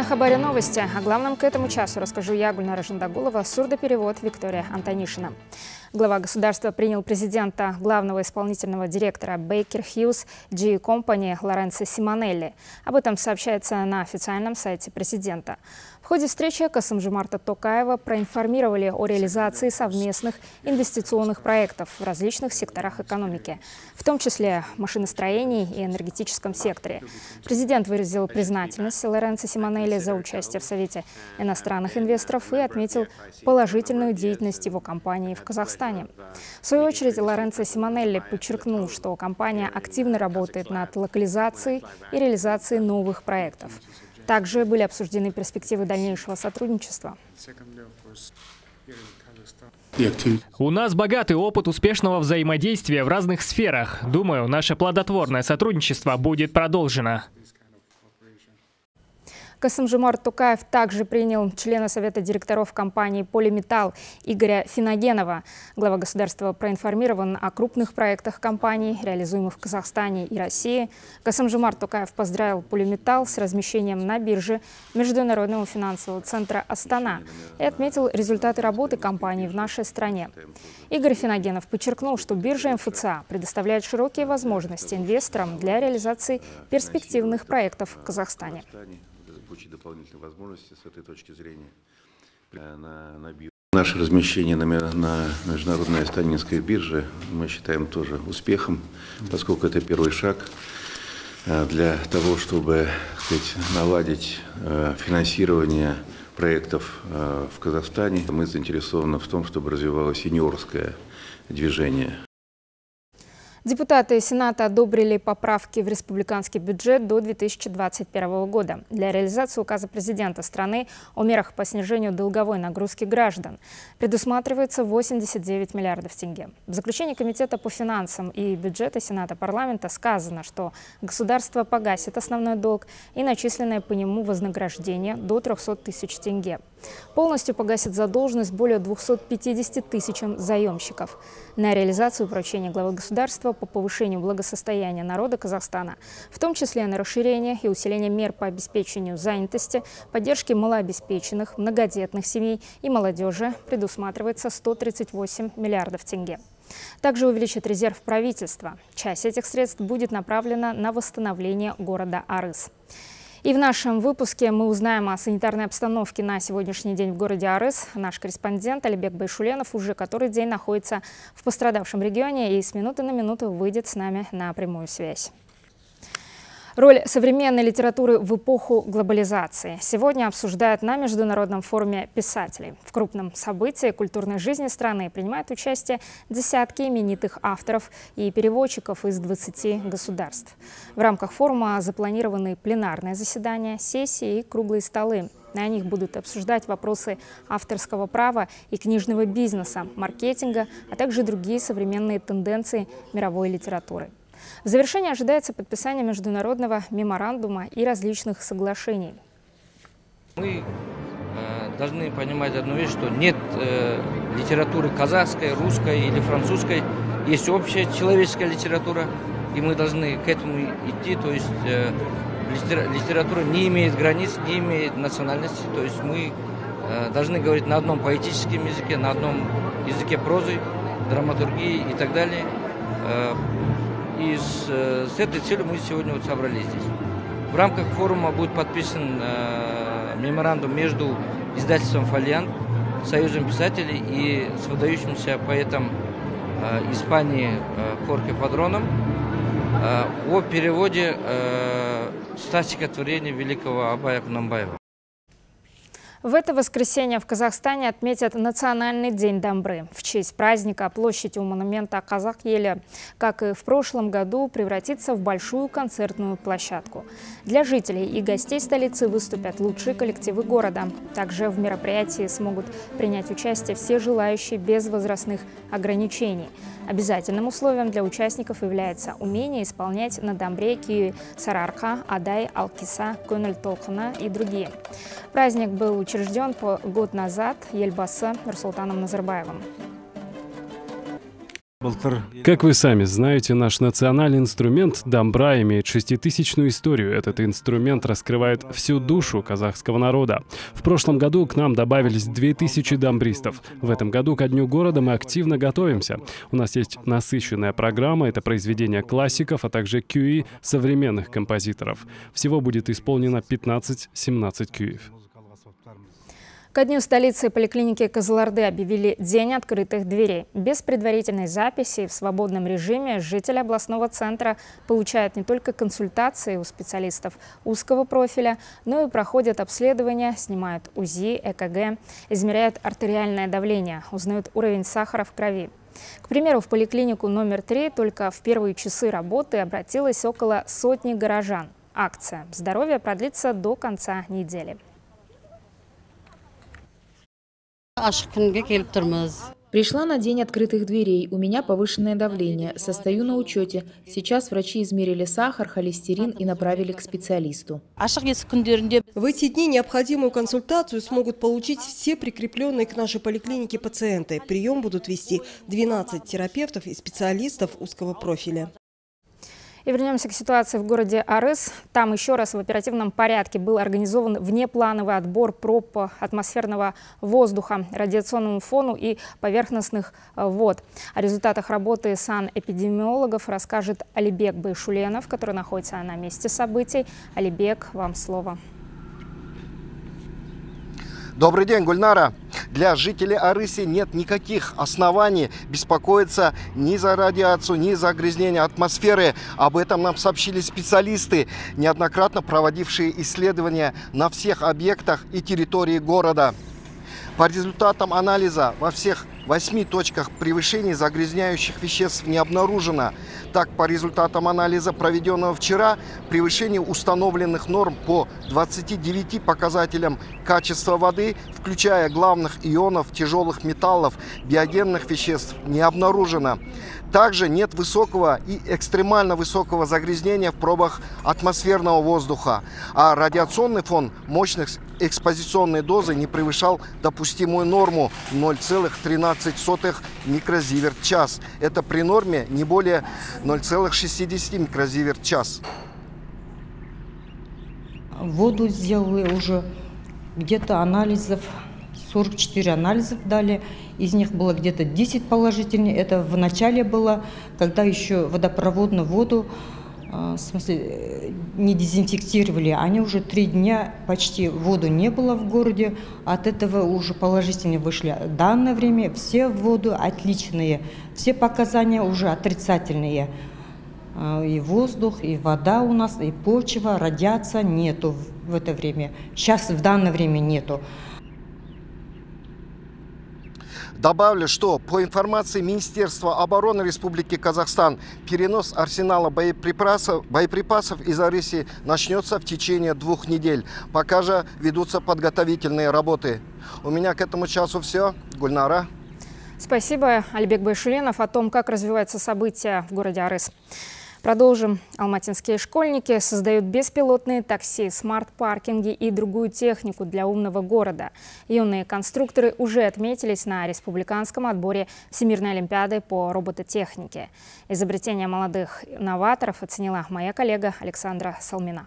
На Хабаре новости. О главном к этому часу расскажу я, Гульнара Жандагулова, сурдоперевод Виктория Антонишина. Глава государства принял президента главного исполнительного директора Baker Hughes G-Company Лоренцо Симонелли. Об этом сообщается на официальном сайте президента. В ходе встречи Касым-Жомарта Токаева проинформировали о реализации совместных инвестиционных проектов в различных секторах экономики, в том числе машиностроении и энергетическом секторе. Президент выразил признательность Лоренцо Симонелли за участие в Совете иностранных инвесторов и отметил положительную деятельность его компании в Казахстане. В свою очередь, Лоренцо Симонелли подчеркнул, что компания активно работает над локализацией и реализацией новых проектов. Также были обсуждены перспективы дальнейшего сотрудничества. У нас богатый опыт успешного взаимодействия в разных сферах. Думаю, наше плодотворное сотрудничество будет продолжено. Касым-Жомарт Токаев также принял члена Совета директоров компании «Полиметал» Игоря Финогенова. Глава государства проинформирован о крупных проектах компании, реализуемых в Казахстане и России. Касым-Жомарт Токаев поздравил «Полиметал» с размещением на бирже Международного финансового центра «Астана» и отметил результаты работы компании в нашей стране. Игорь Финогенов подчеркнул, что биржа МФЦА предоставляет широкие возможности инвесторам для реализации перспективных проектов в Казахстане. Получить дополнительные возможности с этой точки зрения. Наше размещение на международной астанинской бирже мы считаем тоже успехом, поскольку это первый шаг для того, чтобы, сказать, наладить финансирование проектов в Казахстане. Мы заинтересованы в том, чтобы развивалось сеньорское движение. Депутаты Сената одобрили поправки в республиканский бюджет до 2021 года для реализации указа президента страны о мерах по снижению долговой нагрузки граждан. Предусматривается 89 миллиардов тенге. В заключении Комитета по финансам и бюджета Сената парламента сказано, что государство погасит основной долг и начисленное по нему вознаграждение до 300 тысяч тенге. Полностью погасит задолженность более 250 тысячам заемщиков. На реализацию поручения главы государства по повышению благосостояния народа Казахстана, в том числе на расширение и усиление мер по обеспечению занятости, поддержке малообеспеченных, многодетных семей и молодежи, предусматривается 138 миллиардов тенге. Также увеличит резерв правительства. Часть этих средств будет направлена на восстановление города Арыс. И в нашем выпуске мы узнаем о санитарной обстановке на сегодняшний день в городе Арыс. Наш корреспондент Алибек Байшуленов уже который день находится в пострадавшем регионе и с минуты на минуту выйдет с нами на прямую связь. Роль современной литературы в эпоху глобализации сегодня обсуждают на Международном форуме писателей. В крупном событии культурной жизни страны принимают участие десятки именитых авторов и переводчиков из 20 государств. В рамках форума запланированы пленарные заседания, сессии и круглые столы. На них будут обсуждать вопросы авторского права и книжного бизнеса, маркетинга, а также другие современные тенденции мировой литературы. В завершение ожидается подписание международного меморандума и различных соглашений. Мы должны понимать одну вещь, что нет литературы казахской, русской или французской. Есть общая человеческая литература, и мы должны к этому идти. То есть литература не имеет границ, не имеет национальности. То есть мы должны говорить на одном поэтическом языке, на одном языке прозы, драматургии и так далее. И с этой целью мы сегодня вот собрались здесь. В рамках форума будет подписан меморандум между издательством «Фолиант», Союзом писателей и с выдающимся поэтом Испании Хорке Падроном о переводе стихотворения великого Абая Кунамбаева. В это воскресенье в Казахстане отметят Национальный день Домбры. В честь праздника площадь у монумента Казахьеля, как и в прошлом году, превратится в большую концертную площадку. Для жителей и гостей столицы выступят лучшие коллективы города. Также в мероприятии смогут принять участие все желающие без возрастных ограничений. Обязательным условием для участников является умение исполнять на домбре Киеве Сарарха, Адай, Алкиса, Кунель тохна и другие. Праздник был учрежден год назад Ельбаса Нурсултаном Назарбаевым. Как вы сами знаете, наш национальный инструмент домбра имеет шеститысячную историю. Этот инструмент раскрывает всю душу казахского народа. В прошлом году к нам добавились 2000 домбристов. В этом году ко Дню города мы активно готовимся. У нас есть насыщенная программа, это произведения классиков, а также кюи современных композиторов. Всего будет исполнено 15-17 кюев. Ко дню столицы поликлиники Кызылорды объявили день открытых дверей. Без предварительной записи и в свободном режиме жители областного центра получают не только консультации у специалистов узкого профиля, но и проходят обследования, снимают УЗИ, ЭКГ, измеряют артериальное давление, узнают уровень сахара в крови. К примеру, в поликлинику номер 3 только в первые часы работы обратилось около сотни горожан. Акция «Здоровье» продлится до конца недели. Пришла на день открытых дверей. У меня повышенное давление. Состою на учете. Сейчас врачи измерили сахар, холестерин и направили к специалисту. В эти дни необходимую консультацию смогут получить все прикрепленные к нашей поликлинике пациенты. Прием будут вести 12 терапевтов и специалистов узкого профиля. И вернемся к ситуации в городе Арыс. Там еще раз в оперативном порядке был организован внеплановый отбор проб атмосферного воздуха, радиационному фону и поверхностных вод. О результатах работы санэпидемиологов расскажет Алибек Байшуленов, который находится на месте событий. Алибек, вам слово. Добрый день, Гульнара. Для жителей Арыси нет никаких оснований беспокоиться ни за радиацию, ни за загрязнение атмосферы. Об этом нам сообщили специалисты, неоднократно проводившие исследования на всех объектах и территории города. По результатам анализа во всех 8 точках превышений загрязняющих веществ не обнаружено. Так, по результатам анализа, проведенного вчера, превышение установленных норм по 29 показателям качества воды, включая главных ионов, тяжелых металлов, биогенных веществ, не обнаружено. Также нет высокого и экстремально высокого загрязнения в пробах атмосферного воздуха, а радиационный фон мощных экспозиционной дозы не превышал допустимую норму 0,13 микрозиверт/час. Это при норме не более 0,60 микрозиверт/час. Воду сделали уже где-то анализов. 44 анализов дали, из них было где-то 10 положительных. Это в начале было, когда еще водопроводную воду, в смысле, не дезинфектировали. Они уже 3 дня почти воду не было в городе, от этого уже положительные вышли. В данное время все воду отличные, все показания уже отрицательные. И воздух, и вода у нас, и почва, радиация нету в это время. Сейчас в данное время нету. Добавлю, что по информации Министерства обороны Республики Казахстан, перенос арсенала боеприпасов из Арыси начнется в течение 2 недель. Пока же ведутся подготовительные работы. У меня к этому часу все. Гульнара. Спасибо, Алибек Байшуленов, о том, как развиваются события в городе Арыс. Продолжим. Алматинские школьники создают беспилотные такси, смарт-паркинги и другую технику для умного города. Юные конструкторы уже отметились на республиканском отборе Всемирной олимпиады по робототехнике. Изобретение молодых новаторов оценила моя коллега Александра Салмина.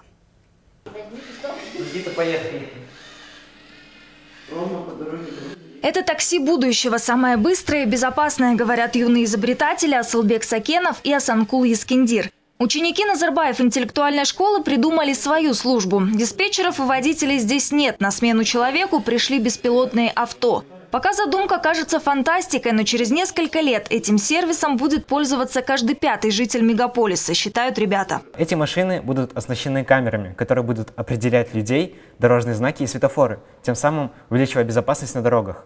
Это такси будущего, самое быстрое и безопасное, говорят юные изобретатели Асылбек Сакенов и Асанкул Искиндир. Ученики Назарбаев интеллектуальной школы придумали свою службу. Диспетчеров и водителей здесь нет, на смену человеку пришли беспилотные авто. Пока задумка кажется фантастикой, но через несколько лет этим сервисом будет пользоваться каждый 5-й житель мегаполиса, считают ребята. Эти машины будут оснащены камерами, которые будут определять людей, дорожные знаки и светофоры, тем самым увеличивая безопасность на дорогах.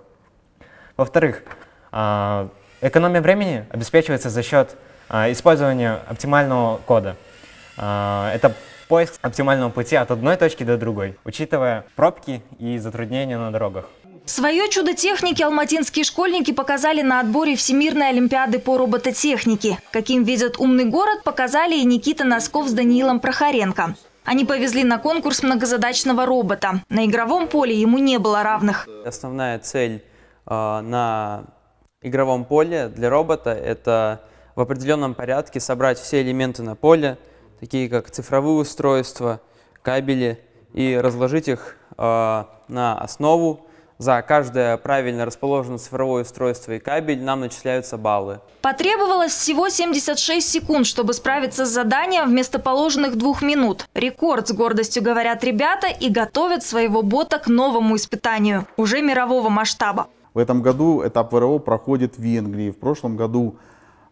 Во-вторых, экономия времени обеспечивается за счет использования оптимального кода. Это поиск оптимального пути от одной точки до другой, учитывая пробки и затруднения на дорогах. Свое чудо техники алматинские школьники показали на отборе Всемирной олимпиады по робототехнике. Каким видят умный город, показали и Никита Носков с Даниилом Прохоренко. Они повезли на конкурс многозадачного робота. На игровом поле ему не было равных. Основная цель на игровом поле для робота — это в определенном порядке собрать все элементы на поле, такие как цифровые устройства, кабели, и разложить их на основу. За каждое правильно расположенное цифровое устройство и кабель нам начисляются баллы. Потребовалось всего 76 секунд, чтобы справиться с заданием вместо положенных 2 минут. Рекорд, с гордостью говорят ребята, и готовят своего бота к новому испытанию, уже мирового масштаба. В этом году этап ВРО проходит в Венгрии, в прошлом году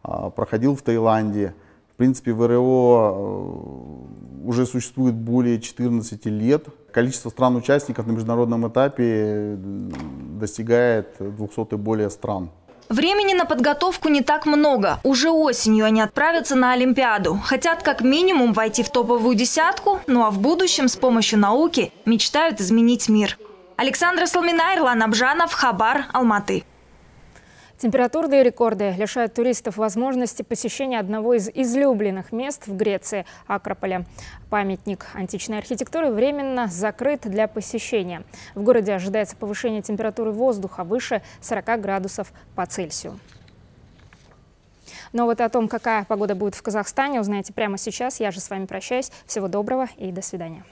проходил в Таиланде. В принципе, ВРО уже существует более 14 лет. Количество стран-участников на международном этапе достигает 200 и более стран. Времени на подготовку не так много. Уже осенью они отправятся на Олимпиаду. Хотят как минимум войти в топовую десятку, ну а в будущем с помощью науки мечтают изменить мир. Александра Салмина, Ирлан Абжанов, Хабар, Алматы. Температурные рекорды лишают туристов возможности посещения одного из излюбленных мест в Греции – Акрополя. Памятник античной архитектуры временно закрыт для посещения. В городе ожидается повышение температуры воздуха выше 40 градусов по Цельсию. Но вот о том, какая погода будет в Казахстане, узнаете прямо сейчас. Я же с вами прощаюсь. Всего доброго и до свидания.